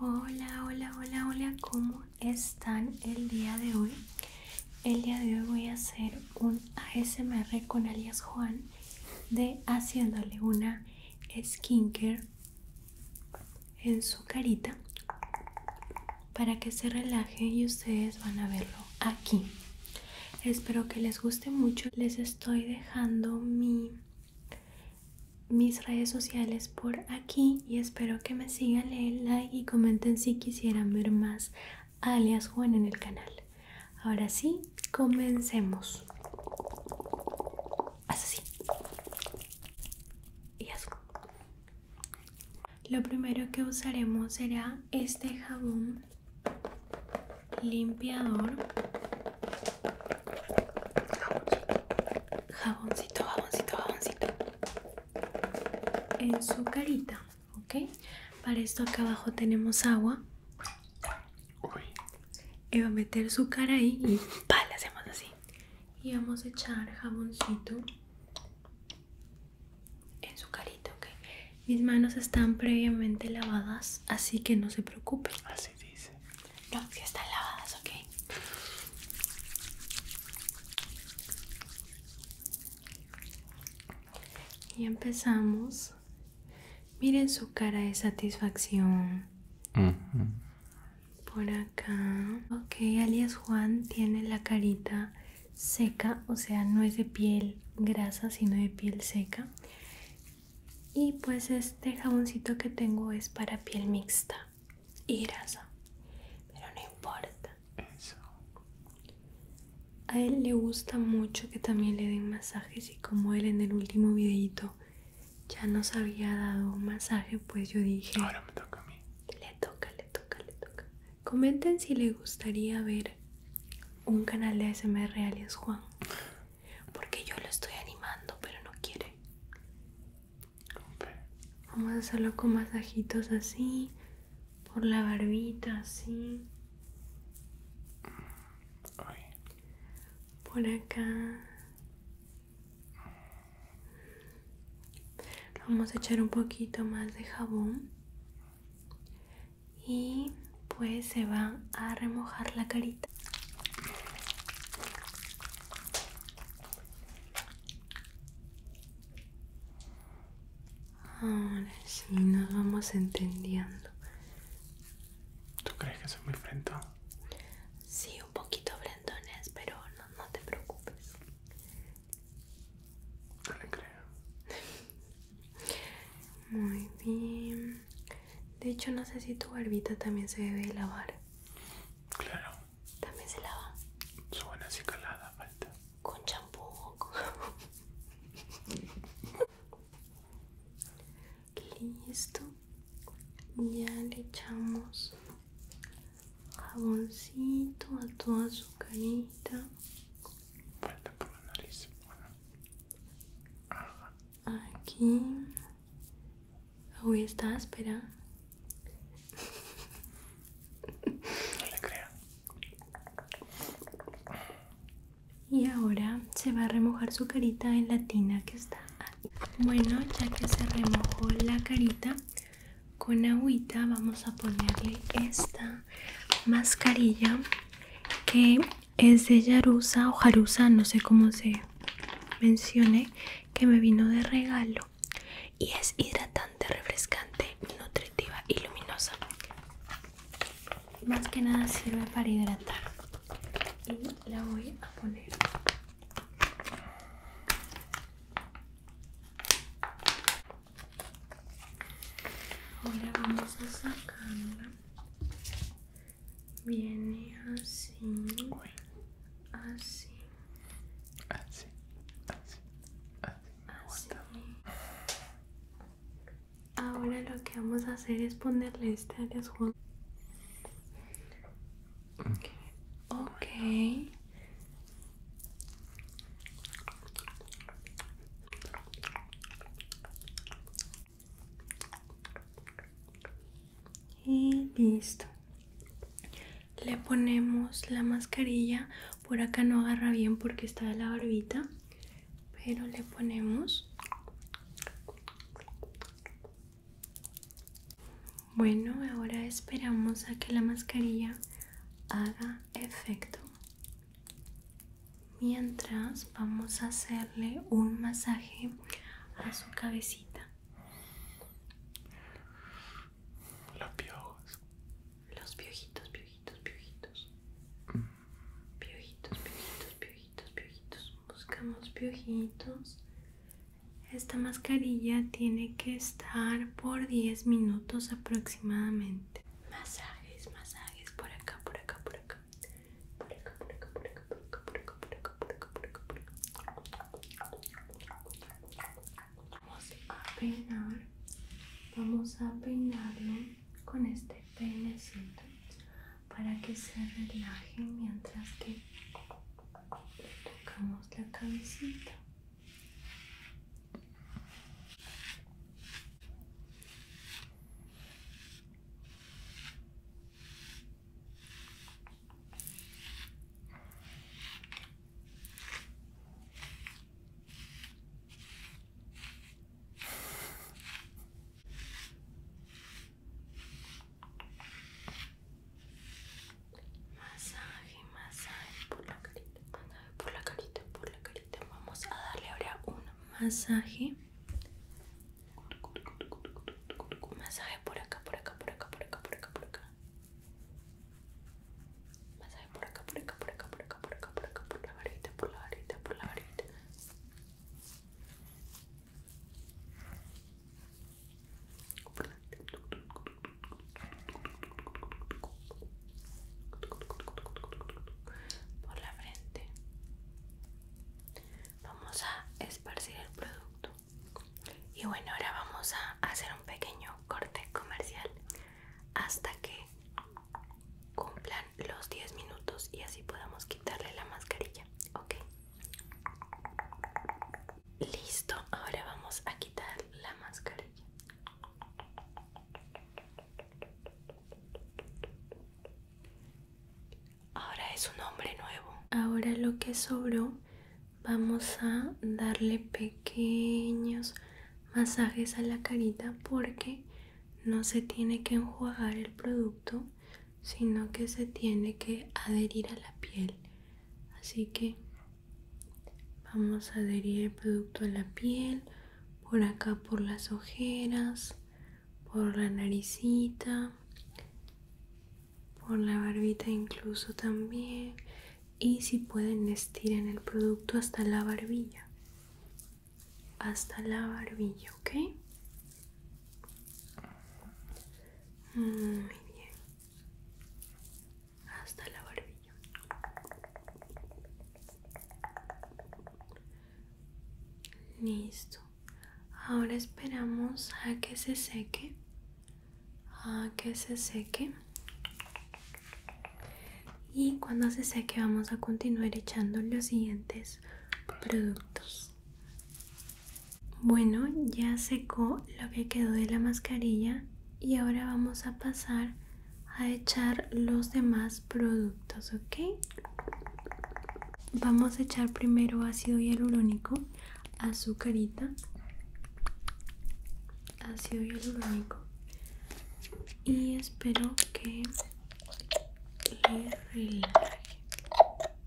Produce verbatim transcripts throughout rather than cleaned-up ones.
Hola, hola, hola, hola, ¿cómo están el día de hoy? El día de hoy voy a hacer un A S M R con alias Juan de haciéndole una skincare en su carita para que se relaje y ustedes van a verlo aquí. Espero que les guste mucho. Les estoy dejando mi, mis redes sociales por aquí y espero que me sigan, le den like y comenten si quisieran ver más alias Juan en el canal. Ahora sí, comencemos. Haz así. Y haz. Lo primero que usaremos será este jabón limpiador. Jaboncito, jaboncito, jaboncito. En su carita, ¿ok? Para esto acá abajo tenemos agua. Y va a meter su cara ahí y ¡pá! Le hacemos así. Y vamos a echar jaboncito en su carita, ¿ok? Mis manos están previamente lavadas, así que no se preocupen. Así dice. No, si están lavadas, ¿ok? Y empezamos. Miren su cara de satisfacción. Mm-hmm. Por acá. Ok, alias Juan tiene la carita seca, o sea, no es de piel grasa, sino de piel seca. Y pues este jaboncito que tengo es para piel mixta y grasa, pero no importa. Eso. A él le gusta mucho que también le den masajes y como él en el último videito ya nos había dado un masaje, pues yo dije... Ahora me toca a mí. Le toca. Comenten si les gustaría ver un canal de A S M R alias Juan, porque yo lo estoy animando, pero no quiere. Vamos a hacerlo con masajitos así, por la barbita así, por acá. Vamos a echar un poquito más de jabón y... pues se va a remojar la carita. Ahora sí nos vamos entendiendo. ¿Tú crees que soy muy frentón? Sí, un poquito frentones, pero no, no te preocupes. No le creo. Muy bien. De hecho, no sé si tu barbita también se debe lavar. Claro. También se lava. Suena así calada, falta. Con champú o con jabón. Listo. Ya le echamos jaboncito a toda su carita. Falta por la nariz. Bueno. Ajá. Aquí. Uy, está áspera. Y ahora se va a remojar su carita en la tina que está ahí. Bueno, ya que se remojó la carita con agüita, vamos a ponerle esta mascarilla que es de Haruza o Haruza, no sé cómo se mencione, que me vino de regalo. Y es hidratante, refrescante, nutritiva y luminosa. Más que nada sirve para hidratar. Y la voy a poner ahora. Vamos a sacarla, viene así. Uy. Así así así así, así. Ahora lo que vamos a hacer es ponerle este alias Juan. Okay. Y listo. Le ponemos la mascarilla. Por acá no agarra bien porque está la barbita, pero le ponemos. Bueno, ahora esperamos a que la mascarilla haga efecto. Mientras vamos a hacerle un masaje a su cabecita. Los piojos. Los piojitos, piojitos, piojitos. Mm. Piojitos, piojitos, piojitos, piojitos. Buscamos piojitos. Esta mascarilla tiene que estar por diez minutos aproximadamente. Masajes, masajes, por acá, por acá, por acá. Por acá, por acá, por acá, por acá, por acá, por acá, por acá, por acá, por acá. Vamos a peinar, vamos a peinarlo con este peinecito para que se relaje mientras que tocamos la cabecita. Masaje. Masaje por acá, por acá, por acá, por acá, por acá, por acá. Masaje por acá, por acá, por acá, por acá, por acá, por acá, por la varita, por la varita, por la varita. Por la frente. Vamos a esparcir el producto. Y bueno, ahora vamos a hacer un pequeño corte comercial hasta que cumplan los diez minutos y así podamos quitarle la mascarilla, ¿ok? Listo, ahora vamos a quitar la mascarilla. Ahora es un hombre nuevo. Ahora lo que sobró vamos a darle pequeños masajes a la carita porque no se tiene que enjuagar el producto, sino que se tiene que adherir a la piel. Así que vamos a adherir el producto a la piel, por acá por las ojeras, por la naricita, por la barbita incluso también. Y si pueden, estiren el producto hasta la barbilla, hasta la barbilla, ¿ok? Muy bien, hasta la barbilla. Listo, ahora esperamos a que se seque, a que se seque. Y cuando se seque vamos a continuar echando los siguientes productos. Bueno, ya secó lo que quedó de la mascarilla y ahora vamos a pasar a echar los demás productos, ¿ok? Vamos a echar primero ácido hialurónico a su carita. Ácido hialurónico. Y espero que relaje.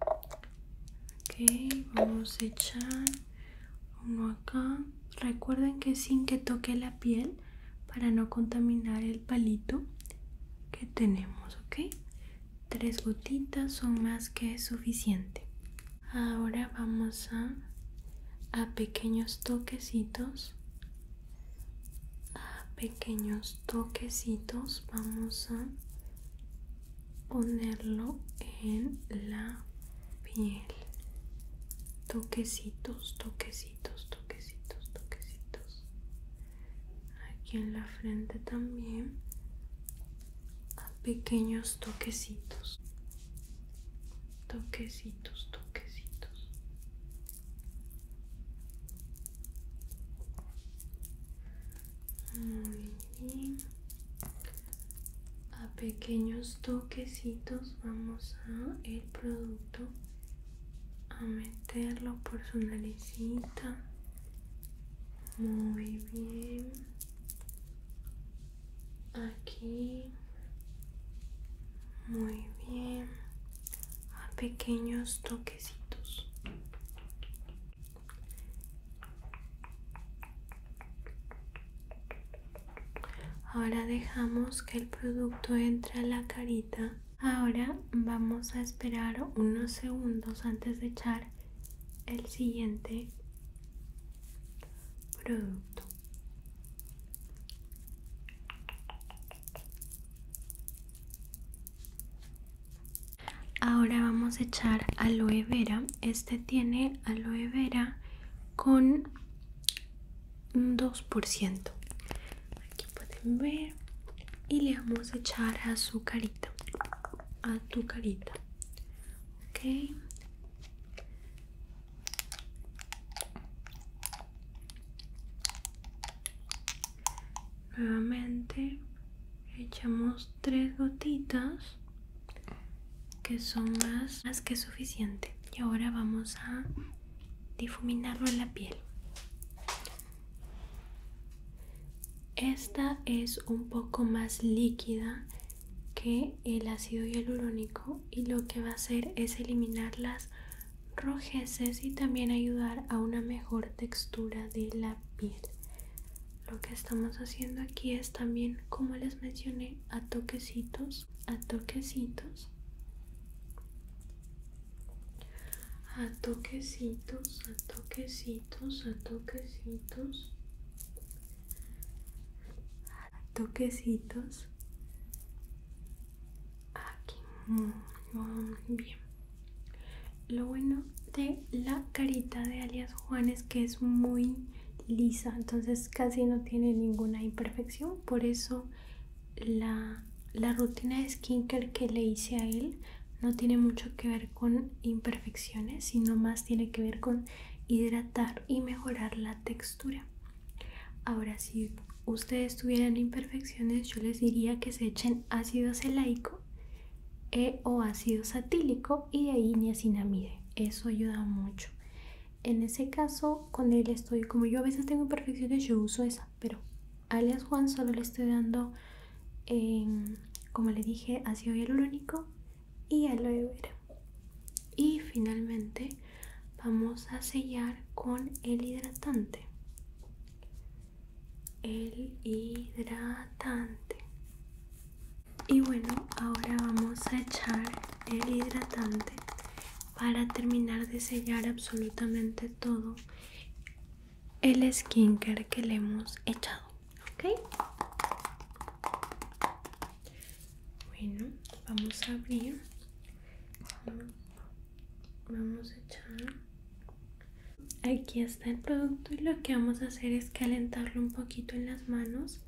Ok, vamos a echar uno acá. Recuerden que sin que toque la piel para no contaminar el palito que tenemos, ok. Tres gotitas son más que suficiente. Ahora vamos a a pequeños toquecitos, a pequeños toquecitos vamos a ponerlo en la piel. Toquecitos, toquecitos, toquecitos, toquecitos. Aquí en la frente también. A pequeños toquecitos. Toquecitos, toquecitos. Muy bien. A pequeños toquecitos vamos a el producto a meterlo por su naricita. Muy bien. Aquí aquí, muy bien, a pequeños toquecitos. Ahora dejamos que el producto entre a la carita. Ahora vamos a esperar unos segundos antes de echar el siguiente producto. Ahora vamos a echar aloe vera. Este tiene aloe vera con un dos por ciento. Aquí pueden ver. Y le vamos a echar a su carita. A tu carita. Ok. Nuevamente echamos tres gotitas, que son más, más que suficiente. Y ahora vamos a difuminarlo en la piel. Esta es un poco más líquida que el ácido hialurónico y lo que va a hacer es eliminar las rojeces y también ayudar a una mejor textura de la piel. Lo que estamos haciendo aquí es también, como les mencioné, a toquecitos, a toquecitos, a toquecitos, a toquecitos, a toquecitos, a toquecitos, aquí, muy bien. Lo bueno de la carita de alias Juan es que es muy lisa, entonces casi no tiene ninguna imperfección, por eso la, la rutina de skincare que le hice a él no tiene mucho que ver con imperfecciones, sino más tiene que ver con hidratar y mejorar la textura. Ahora, si ustedes tuvieran imperfecciones, yo les diría que se echen ácido salicílico e, o ácido satílico y de ahí niacinamide, eso ayuda mucho. En ese caso, con él estoy, como yo a veces tengo imperfecciones, yo uso esa, pero alias Juan solo le estoy dando, eh, como le dije, ácido hialurónico y aloe vera. Y finalmente vamos a sellar con el hidratante. El hidratante. Y bueno, ahora vamos a echar el hidratante para terminar de sellar absolutamente todo el skincare que le hemos echado, ¿ok? Bueno, vamos a abrir, vamos a echar, aquí está el producto y lo que vamos a hacer es calentarlo un poquito en las manos.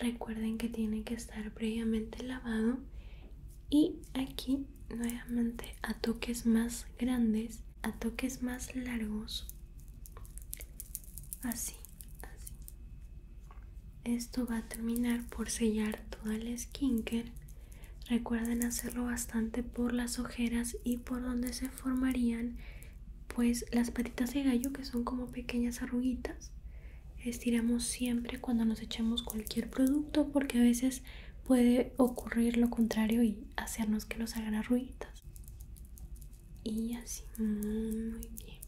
Recuerden que tiene que estar previamente lavado. Y aquí nuevamente a toques más grandes, a toques más largos, así, así. Esto va a terminar por sellar toda la skincare. Recuerden hacerlo bastante por las ojeras y por donde se formarían pues las patitas de gallo, que son como pequeñas arruguitas. Estiramos siempre cuando nos echemos cualquier producto, porque a veces puede ocurrir lo contrario y hacernos que nos hagan arruguitas. Y así, muy bien.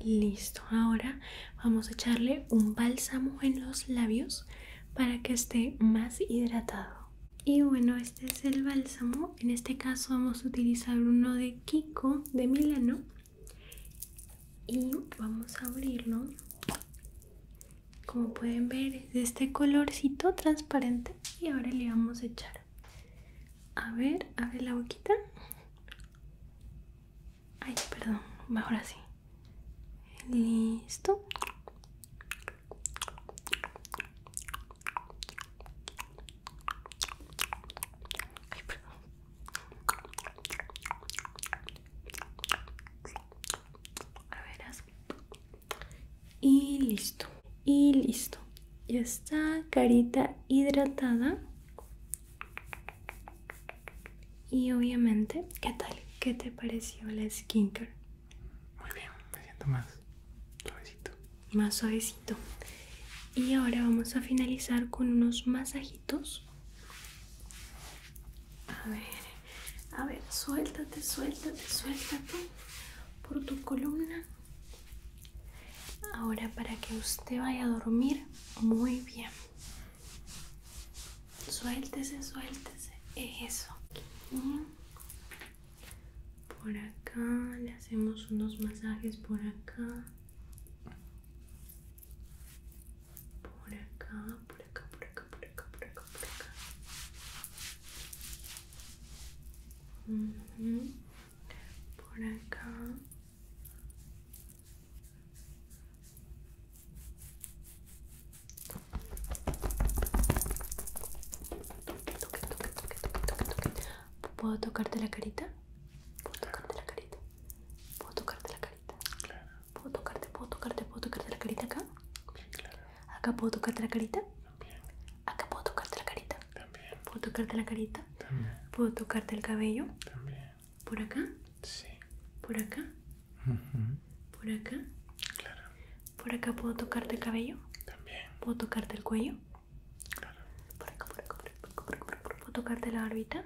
Listo, ahora vamos a echarle un bálsamo en los labios para que esté más hidratado. Y bueno, este es el bálsamo. En este caso vamos a utilizar uno de Kiko de Milano. Y vamos a abrirlo. Como pueden ver, es de este colorcito transparente. Y ahora le vamos a echar. A ver, abre la boquita. Ay, perdón, ahora sí. Listo. Ay, perdón. Y listo, y listo, ya está, carita hidratada. Y obviamente, ¿qué tal? ¿Qué te pareció la skincare? Muy bien, me siento más suavecito. más suavecito. Y ahora vamos a finalizar con unos masajitos. A ver, a ver, suéltate, suéltate, suéltate por tu columna. Ahora para que usted vaya a dormir muy bien. Suéltese, suéltese, eso. Aquí. Por acá, le hacemos unos masajes por acá. Por acá, por acá, por acá, por acá, por acá, por acá. Uh-huh. Por acá. ¿Puedo tocarte la carita? ¿Puedo tocarte la carita? ¿Puedo tocarte la carita? Claro. ¿Puedo tocarte, puedo tocarte, puedo tocarte la carita acá? Bien, claro. ¿Acá puedo tocarte la carita? También. ¿Acá puedo tocarte la carita? También. ¿Puedo tocarte la carita? También. ¿Puedo tocarte el cabello? También. ¿Por acá? Sí. ¿Por acá? Uh-huh. ¿Por acá? Claro. ¿Por acá puedo tocarte el cabello? También. ¿Puedo tocarte el cuello? Claro. ¿Por acá, por acá, por acá, por acá, por acá, por acá, por acá? ¿Puedo tocarte la barbita?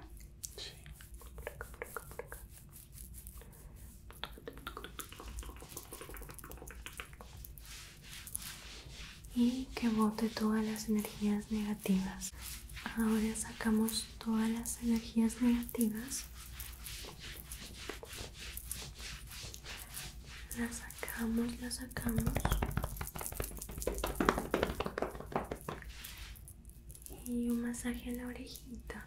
Y que bote todas las energías negativas. Ahora sacamos todas las energías negativas. Las sacamos, las sacamos. Y un masaje en la orejita.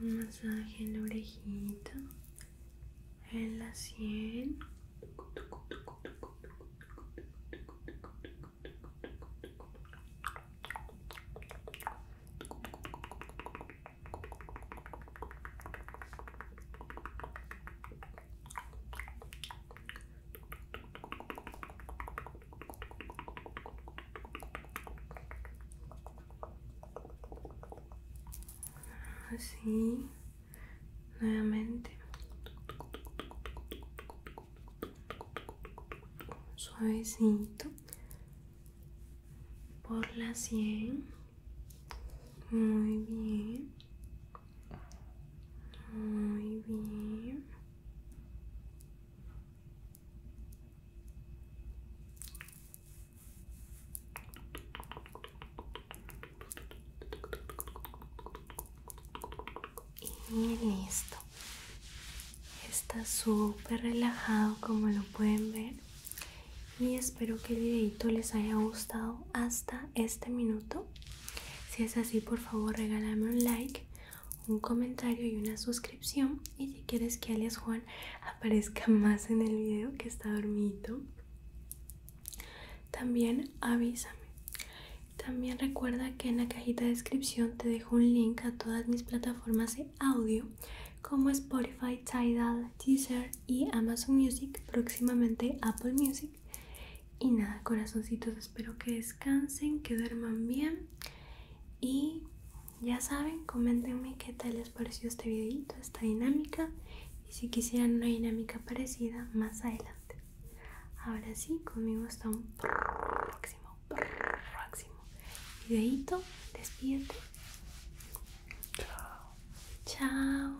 Un masaje en la orejita. En la sien. Así, nuevamente, suavecito, por la sien, muy bien, muy bien, y listo. Está súper relajado, como lo pueden ver, y espero que el videito les haya gustado hasta este minuto. Si es así, por favor regálame un like, un comentario y una suscripción, y si quieres que alias Juan aparezca más en el video, que está dormido, también avísame. También recuerda que en la cajita de descripción te dejo un link a todas mis plataformas de audio como Spotify, Tidal, Deezer y Amazon Music, próximamente Apple Music. Y nada, corazoncitos, espero que descansen, que duerman bien, y ya saben, coméntenme qué tal les pareció este videito, esta dinámica, y si quisieran una dinámica parecida más adelante. Ahora sí, conmigo está un próximo, próximo. Videito, despídete. Chao. Chao.